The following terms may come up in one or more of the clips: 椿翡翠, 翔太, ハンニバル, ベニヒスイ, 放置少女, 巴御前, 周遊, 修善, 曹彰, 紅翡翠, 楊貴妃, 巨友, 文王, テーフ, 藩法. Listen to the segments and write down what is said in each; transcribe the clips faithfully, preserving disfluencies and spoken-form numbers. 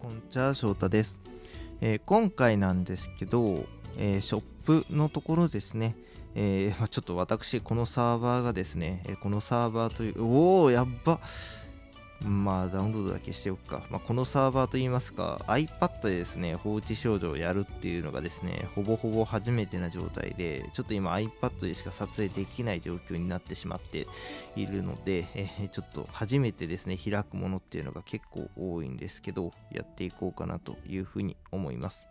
こんちは、翔太です。えー、今回なんですけど、えー、ショップのところですね、えー、ちょっと私このサーバーがですね、このサーバーというおおやっばまあダウンロードだけしておくか、まあ、このサーバーといいますか iPad でですね放置少女をやるっていうのがですねほぼほぼ初めてな状態で、ちょっと今 iPad でしか撮影できない状況になってしまっているので、えちょっと初めてですね開くものっていうのが結構多いんですけど、やっていこうかなというふうに思います。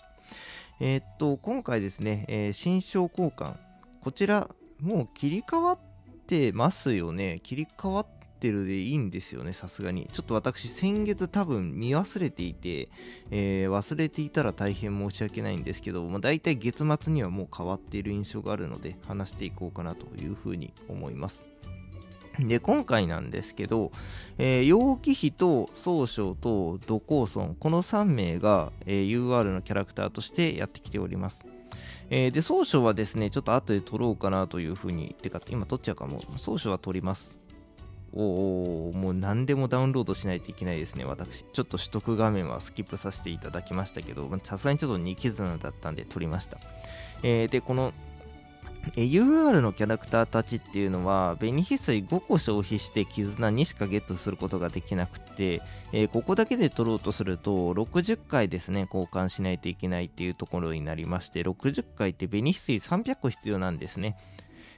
えー、っと今回ですね、えー、新商交換、こちらもう切り替わってますよね。切り替わっててるでいいんですよね、さすがに。ちょっと私先月多分見忘れていて、えー、忘れていたら大変申し訳ないんですけど、まあ、大体月末にはもう変わっている印象があるので話していこうかなというふうに思います。で、今回なんですけど、えー、楊貴妃と曹彰と土光尊、このさん名が、えー、ユーアール のキャラクターとしてやってきております。えー、で曹彰はですねちょっと後で撮ろうかなというふうに、てか今撮っちゃうかも。曹彰は撮ります。おー、もう何でもダウンロードしないといけないですね、私。ちょっと取得画面はスキップさせていただきましたけど、さすがにちょっとに絆だったんで撮りました。えー、で、この ユーアール のキャラクターたちっていうのは、ベニヒスイごこ消費して絆にしかゲットすることができなくて、えー、ここだけで取ろうとすると、ろくじゅっかいですね、交換しないといけないっていうところになりまして、ろくじゅっかいってベニヒスイさんびゃっこ必要なんですね。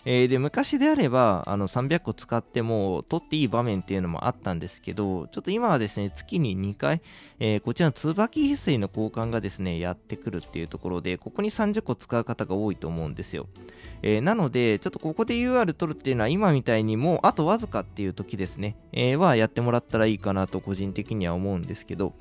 えー、で昔であればあのさんびゃっこ使っても取っていい場面っていうのもあったんですけど、ちょっと今はですね月ににかい、えー、こちらの椿翡翠の交換がですねやってくるっていうところで、ここにさんじゅっこ使う方が多いと思うんですよ。えー、なのでちょっとここで ユーアール 取るっていうのは今みたいにもうあとわずかっていう時ですね、えー、はやってもらったらいいかなと個人的には思うんですけど、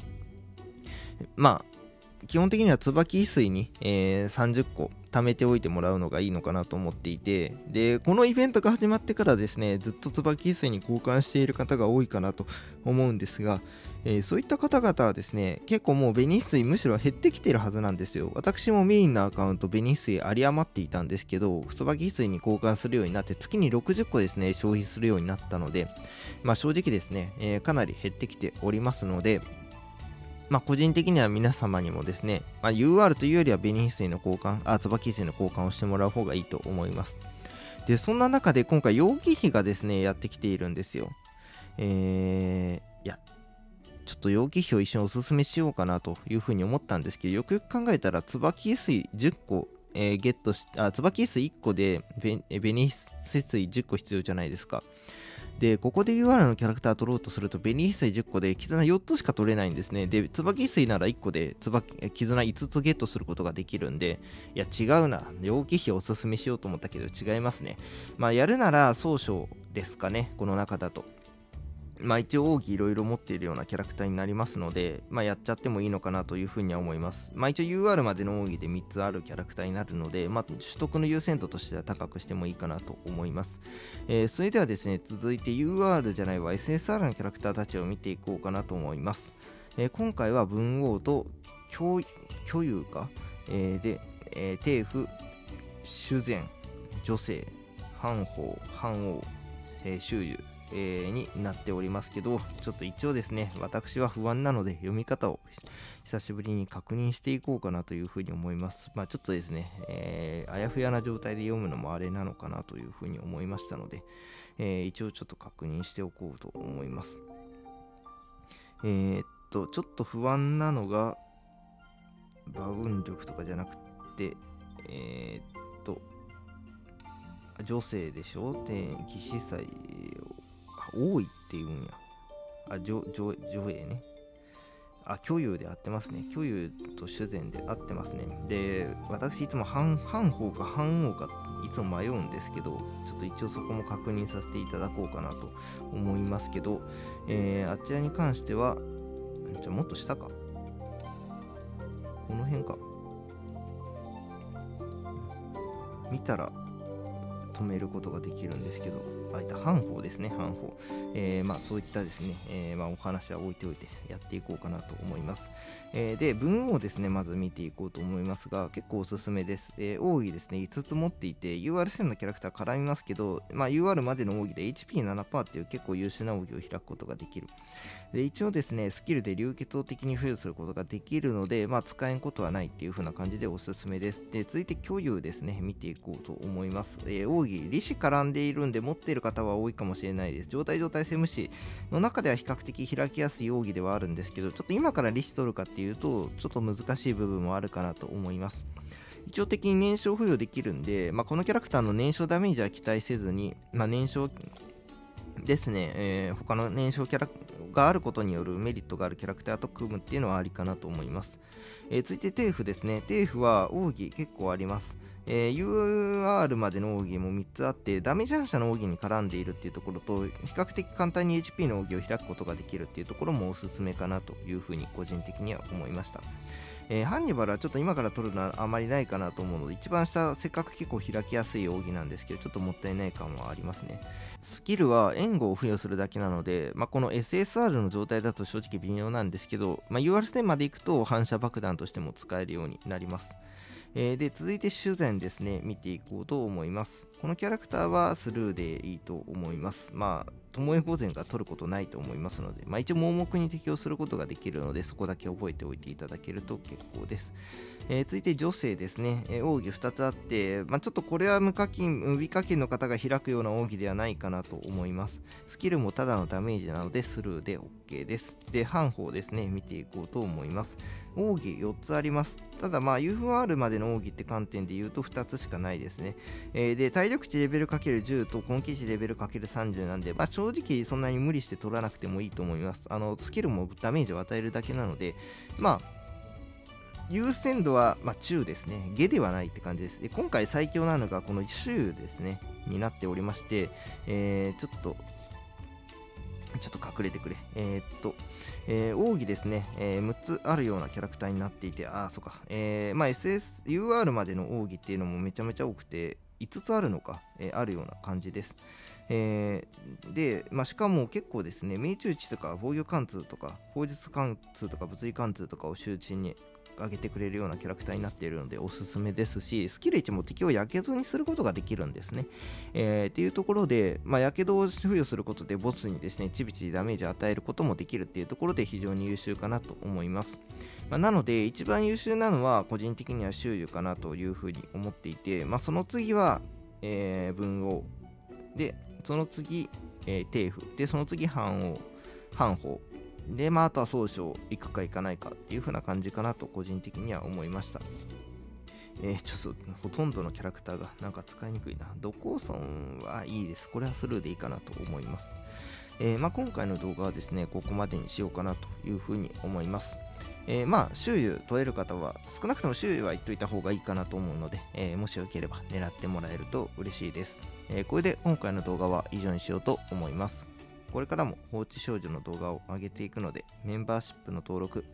まあ基本的には椿翡翠に、えー、さんじゅっこ貯めておいてもらうのがいいのかなと思っていて、でこのイベントが始まってからですねずっと椿翡翠に交換している方が多いかなと思うんですが、えー、そういった方々はですね結構もう紅翡翠むしろ減ってきているはずなんですよ。私もメインのアカウント紅翡翠あり余っていたんですけど、椿翡翠に交換するようになって月にろくじゅっこですね消費するようになったので、まあ正直ですね、えー、かなり減ってきておりますので、まあ個人的には皆様にもですね、まあ、ユーアール というよりは紅翡翠の交換、あ、椿翡翠の交換をしてもらう方がいいと思います。で、そんな中で今回、楊貴妃がですね、やってきているんですよ。えー、いや、ちょっと楊貴妃を一緒におすすめしようかなというふうに思ったんですけど、よくよく考えたら、椿翡翠じゅっこ、えー、ゲットし、あ、椿翡翠いっこで、紅翡翠じゅっこ必要じゃないですか。で、ここで ユーアール のキャラクター取ろうとすると、紅翡翠じゅっこで絆よっつしか取れないんですね。で、椿翡翠ならいっこで椿絆いつつゲットすることができるんで、いや、違うな。楊貴妃をおすすめしようと思ったけど、違いますね。まあ、やるなら曹彰ですかね、この中だと。まあ、一応、奥義いろいろ持っているようなキャラクターになりますので、まあ、やっちゃってもいいのかなというふうには思います。まあ、一応、ユーアール までの奥義でみっつあるキャラクターになるので、まあ、取得の優先度としては高くしてもいいかなと思います。えー、それではですね、続いて ユーアール じゃないわ、エスエスアール のキャラクターたちを見ていこうかなと思います。えー、今回は、文王と巨友か、えー、で、えー、帝府、修善、女性、藩法、藩王、えー、周遊、になっておりますけど、ちょっと一応ですね私は不安なので読み方を久しぶりに確認していこうかなというふうに思います。まあちょっとですね、えー、あやふやな状態で読むのもあれなのかなというふうに思いましたので、えー、一応ちょっと確認しておこうと思います。えー、っとちょっと不安なのがバウン力とかじゃなくて、えー、っと女性でしょ、天気司祭を多いっていうんや。あ、女英ね。あ、巨友で合ってますね。巨友と修善で合ってますね。で、私いつも半方か半王かいつも迷うんですけど、ちょっと一応そこも確認させていただこうかなと思いますけど、えー、あちらに関しては、じゃもっと下か。この辺か。見たら止めることができるんですけど。あいった半法ですね、半法、えーまあ、そういったですね、えーまあ、お話は置いておいてやっていこうかなと思います。えー、で、文をですね、まず見ていこうと思いますが、結構おすすめです。えー、奥義ですね、いつつ持っていて、ユーアールせん のキャラクター絡みますけど、まあ、ユーアール までの奥義で エイチピーななパーセント っていう結構優秀な奥義を開くことができる。で、一応ですね、スキルで流血を敵に付与することができるので、まあ、使えんことはないっていう風な感じでおすすめです。で、続いて、巨友ですね、見ていこうと思います。えー、奥義、利子絡んでいるんで、持っている方は多いかもしれないです。状態状態性無視の中では比較的開きやすい奥義ではあるんですけど、ちょっと今から利子取るかっていうと、ちょっと難しい部分もあるかなと思います。一応的に燃焼付与できるんで、まあ、このキャラクターの燃焼ダメージは期待せずに、まあ、燃焼ですね、えー、他の燃焼キャラがあることによるメリットがあるキャラクターと組むっていうのはありかなと思います。えー、続いてテーフですね。テーフは奥義結構あります。えー、ユーアール までの奥義もみっつあって、ダメージ反射の奥義に絡んでいるっていうところと、比較的簡単に エイチピー の奥義を開くことができるっていうところもおすすめかなというふうに個人的には思いました。えー、ハンニバルはちょっと今から取るのはあまりないかなと思うので、一番下せっかく結構開きやすい奥義なんですけど、ちょっともったいない感はありますね。スキルは援護を付与するだけなので、まあ、この エスエスアール の状態だと正直微妙なんですけど、まあ、ユーアールせん まで行くと反射爆弾としても使えるようになります。えー、で続いて修繕ですね、見ていこうと思います。このキャラクターはスルーでいいと思います。まあ巴御前が取ることないと思いますので、まあ、一応盲目に適用することができるので、そこだけ覚えておいていただけると結構です。えー、続いて女性ですね。えー、奥義ふたつあって、まあ、ちょっとこれは無課金無課金の方が開くような奥義ではないかなと思います。スキルもただのダメージなのでスルーで OK です。で、半法ですね、見ていこうと思います。奥義よっつあります。ただまあ ユーアール までの奥義って観点で言うとふたつしかないですね。えー、で体力値レベル かけるじゅう と根気値レベル かけるさんじゅう なんで、まあ正直そんなに無理して取らなくてもいいと思います。あのスキルもダメージを与えるだけなので、まあ優先度は、まあ、中ですね。下ではないって感じです。で、今回最強なのがこの周ですね、になっておりまして、えー、ちょっとちょっと隠れてくれ。えー、っと、えー、奥義ですね、えー、むっつあるようなキャラクターになっていて、ああ、そうか、えー、まあ エスエスユーアール までの奥義っていうのもめちゃめちゃ多くて、いつつあるのか、えー、あるような感じです。えー、で、まあ、しかも結構ですね、命中値とか防御貫通とか、砲術貫通とか物理貫通とかを周知に上げてくれるようなキャラクターになっているのでおすすめですし、スキルいちも敵をやけどにすることができるんですね。えー、っていうところで、まあ、やけどを付与することでボスにですね、ちびちびダメージを与えることもできるっていうところで非常に優秀かなと思います。まあ、なので一番優秀なのは個人的には周遊かなというふうに思っていて、まあ、その次は、えー、文王で、その次、えー、テーフで、その次反王反法で、まあ、あとは総称行くか行かないかっていう風な感じかなと個人的には思いました。えー、ちょっとほとんどのキャラクターがなんか使いにくいな。ドコーソンはいいです。これはスルーでいいかなと思います。えーまあ、今回の動画はですね、ここまでにしようかなという風に思います。えー、まあ、周遊取れる方は、少なくとも周遊は言っといた方がいいかなと思うので、えー、もしよければ狙ってもらえると嬉しいです。えー、これで今回の動画は以上にしようと思います。これからも放置少女の動画を上げていくので、メンバーシップの登録、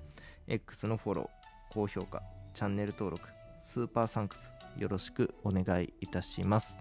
エックス のフォロー、高評価、チャンネル登録、スーパーサンクスよろしくお願いいたします。